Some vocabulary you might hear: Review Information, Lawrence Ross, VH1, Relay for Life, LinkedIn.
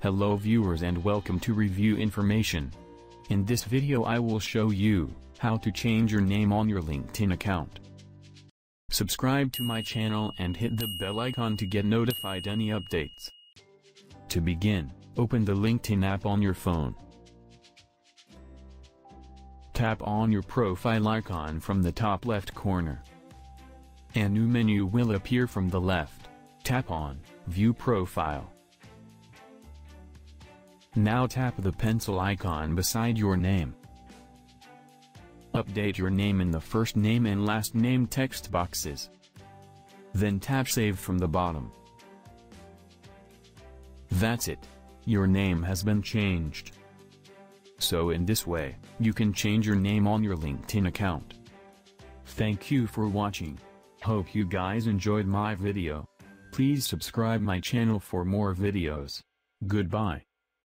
Hello viewers and welcome to Review Information. In this video I will show you how to change your name on your LinkedIn account. Subscribe to my channel and hit the bell icon to get notified any updates. To begin, open the LinkedIn app on your phone. Tap on your profile icon from the top left corner. A new menu will appear from the left. Tap on View Profile. Now tap the pencil icon beside your name. Update your name in the first name and last name text boxes. Then tap Save from the bottom. That's it. Your name has been changed. So in this way, you can change your name on your LinkedIn account. Thank you for watching. Hope you guys enjoyed my video. Please subscribe my channel for more videos. Goodbye.